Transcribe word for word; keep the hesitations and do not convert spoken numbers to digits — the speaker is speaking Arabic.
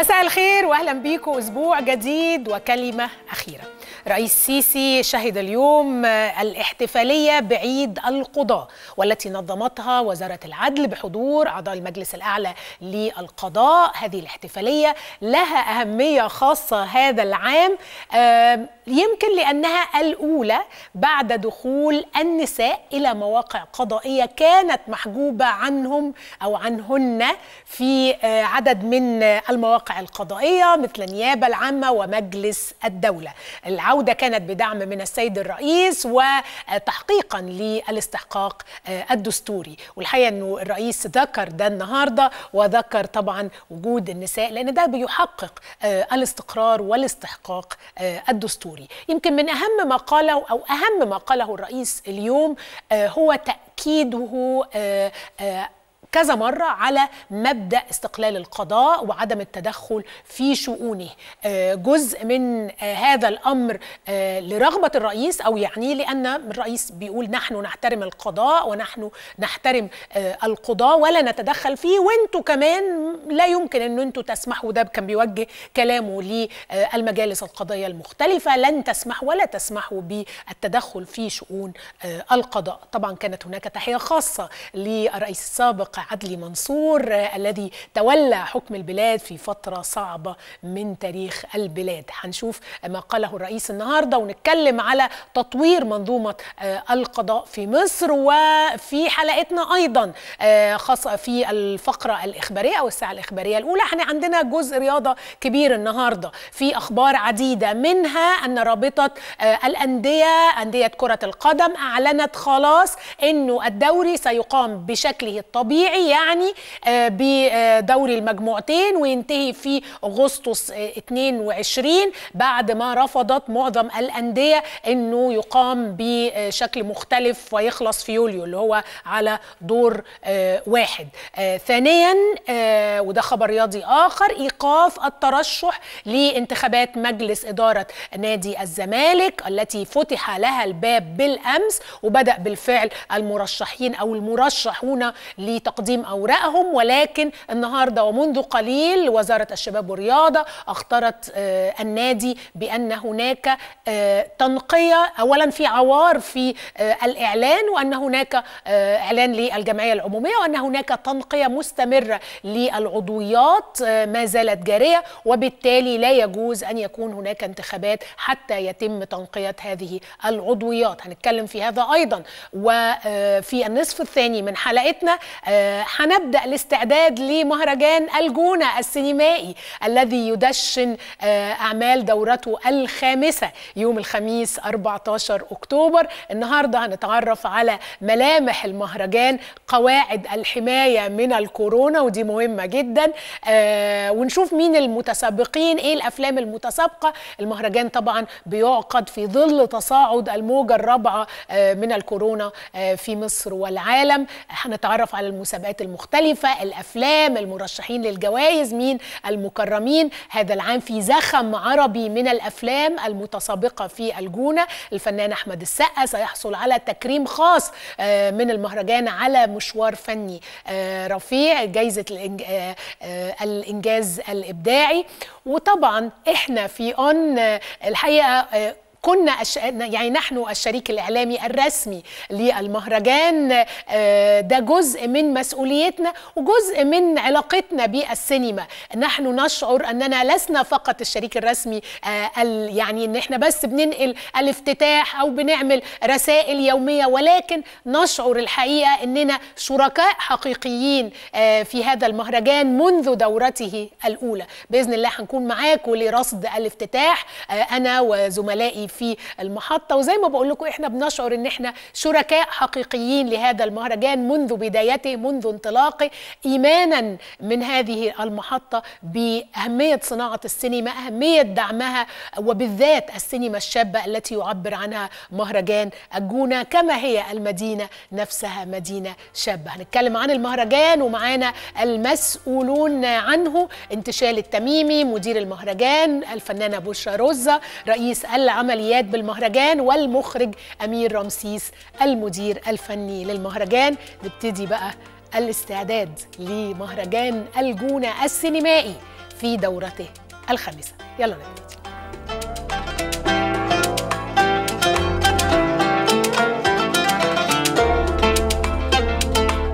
مساء الخير واهلا بيكم اسبوع جديد وكلمه اخيره. رئيس السيسي شهد اليوم الاحتفاليه بعيد القضاء والتي نظمتها وزاره العدل بحضور اعضاء المجلس الاعلى للقضاء. هذه الاحتفاليه لها اهميه خاصه هذا العام يمكن لانها الاولى بعد دخول النساء الى مواقع قضائيه كانت محجوبه عنهم او عنهن في عدد من المواقع القضائية مثل النيابة العامة ومجلس الدولة. العودة كانت بدعم من السيد الرئيس وتحقيقا للاستحقاق الدستوري، والحقيقة أنه الرئيس ذكر ده النهاردة وذكر طبعا وجود النساء لأن ده بيحقق الاستقرار والاستحقاق الدستوري. يمكن من أهم ما قاله أو أهم ما قاله الرئيس اليوم هو تأكيده كذا مرة على مبدأ استقلال القضاء وعدم التدخل في شؤونه. جزء من هذا الأمر لرغبة الرئيس أو يعني لأن الرئيس بيقول نحن نحترم القضاء ونحن نحترم القضاء ولا نتدخل فيه، وانتوا كمان لا يمكن ان انتوا تسمحوا. ده كان بيوجه كلامه للمجالس القضائية المختلفة، لن تسمح ولا تسمحوا بالتدخل في شؤون القضاء. طبعا كانت هناك تحية خاصة للرئيس السابق عدلي منصور الذي تولى حكم البلاد في فترة صعبة من تاريخ البلاد. هنشوف ما قاله الرئيس النهاردة ونتكلم على تطوير منظومة القضاء في مصر، وفي حلقتنا أيضا خاصة في الفقرة الإخبارية أو الساعة الإخبارية الأولى احنا عندنا جزء رياضة كبير النهاردة في أخبار عديدة، منها أن رابطة الأندية أندية كرة القدم أعلنت خلاص أنه الدوري سيقام بشكله الطبيعي، يعني بدوري المجموعتين وينتهي في أغسطس اثنين وعشرين بعد ما رفضت معظم الأندية أنه يقام بشكل مختلف ويخلص في يوليو اللي هو على دور واحد. ثانيا وده خبر رياضي آخر، إيقاف الترشح لانتخابات مجلس إدارة نادي الزمالك التي فتح لها الباب بالأمس وبدأ بالفعل المرشحين أو المرشحون لتقديم تقديم أوراقهم، ولكن النهاردة ومنذ قليل وزارة الشباب والرياضة أخطرت النادي بأن هناك تنقية، أولا في عوار في الإعلان وأن هناك إعلان للجمعية العمومية وأن هناك تنقية مستمرة للعضويات ما زالت جارية، وبالتالي لا يجوز أن يكون هناك انتخابات حتى يتم تنقية هذه العضويات. هنتكلم في هذا أيضا. وفي النصف الثاني من حلقتنا هنبدأ الاستعداد لمهرجان الجونة السينمائي الذي يدشن أعمال دورته الخامسة يوم الخميس أربعة عشر أكتوبر. النهاردة هنتعرف على ملامح المهرجان، قواعد الحماية من الكورونا ودي مهمة جدا، ونشوف مين المتسابقين، ايه الأفلام المتسابقة. المهرجان طبعا بيعقد في ظل تصاعد الموجة الرابعة من الكورونا في مصر والعالم. هنتعرف على المسابقات المختلفة، الأفلام، المرشحين للجوائز، مين المكرمين. هذا العام في زخم عربي من الأفلام المتسابقة في الجونة. الفنان أحمد السقا سيحصل على تكريم خاص من المهرجان على مشوار فني رفيع، جائزة الإنجاز الإبداعي. وطبعا إحنا في أون الحقيقة كنا يعني نحن الشريك الإعلامي الرسمي للمهرجان. ده جزء من مسؤوليتنا وجزء من علاقتنا بالسينما. نحن نشعر أننا لسنا فقط الشريك الرسمي، يعني إن إحنا بس بننقل الافتتاح أو بنعمل رسائل يومية، ولكن نشعر الحقيقة أننا شركاء حقيقيين في هذا المهرجان منذ دورته الأولى. بإذن الله هنكون معاكم لرصد الافتتاح أنا وزملائي في المحطة، وزي ما بقول لكم احنا بنشعر ان احنا شركاء حقيقيين لهذا المهرجان منذ بدايته، منذ انطلاقه، ايمانا من هذه المحطة بأهمية صناعة السينما، أهمية دعمها وبالذات السينما الشابة التي يعبر عنها مهرجان الجونة كما هي المدينة نفسها مدينة شابة. هنتكلم عن المهرجان ومعانا المسؤولون عنه، انتشال التميمي مدير المهرجان، الفنانة بشرى روز رئيس العمل بالمهرجان، والمخرج أمير رمسيس المدير الفني للمهرجان. نبتدي بقى الاستعداد لمهرجان الجونة السينمائي في دورته الخامسة. يلا نبدأ.